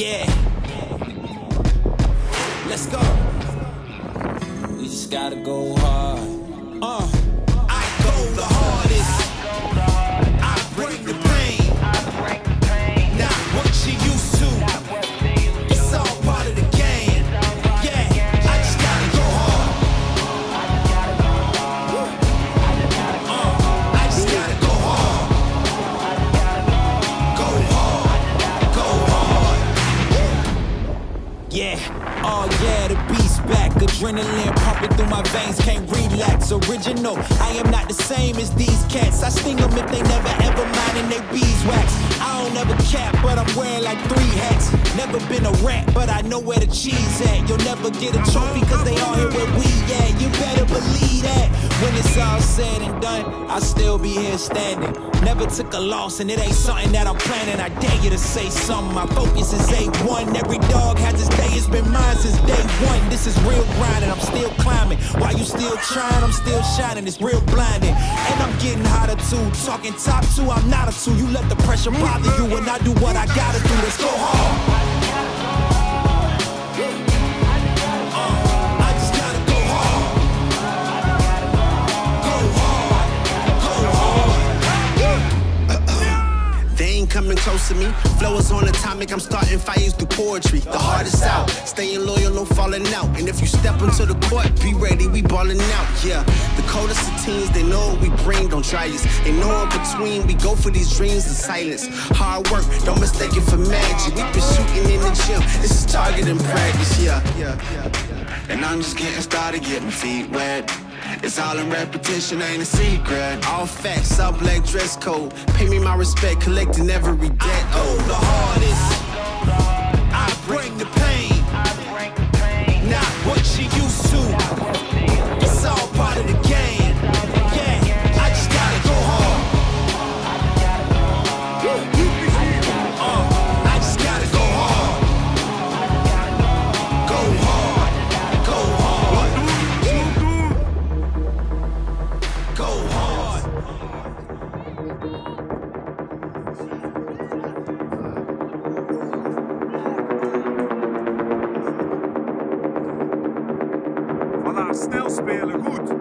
Yeah. Let's go. We just gotta go hard. I go the hardest. I bring the pain. Not what you used to. It's all part of the game. Yeah, I just gotta go hard. I just gotta go hard. Go hard. Go hard. Yeah. Oh yeah, the beat's back, adrenaline pumping through my veins, can't relax, original, I am not the same as these cats, I sting them if they never ever mindin' they beeswax, I don't ever cap, but I'm wearing like 3 hats, never been a rat, but I know where the cheese at, you'll never get a trophy cause they all here where we at, you better believe that, when it's all said and done, I'll still be here standing, never took a loss and it ain't something that I'm planning, I dare you to say something, my focus is A1, every dog has his day, it's been mine since day 1, this is real grinding, I'm still climbing, while you still trying, I'm still shining, it's real blinding, and I'm getting hotter too, talking top 2, I'm not a 2, you let the pressure bother you, and I do what I gotta do, let's go hard. Coming close to me, flow is on atomic, I'm starting fires through poetry, the hardest out, staying loyal, no falling out, and if you step into the court, be ready, we balling out, yeah, the coldest of teens, they know what we bring, don't try us, they know in between, we go for these dreams in silence, hard work, don't mistake it for magic, we been shooting in the gym, this is targeting practice, yeah, and I'm just getting started, getting feet wet. It's all in repetition, ain't a secret. All facts, all black dress code. Pay me my respect, collecting every debt. Oh, the hardest. I bring the pain. Not what you used to. It's all part of the game. Yeah, I just gotta go hard. I just gotta go hard. Go hard. Snel spelen, goed.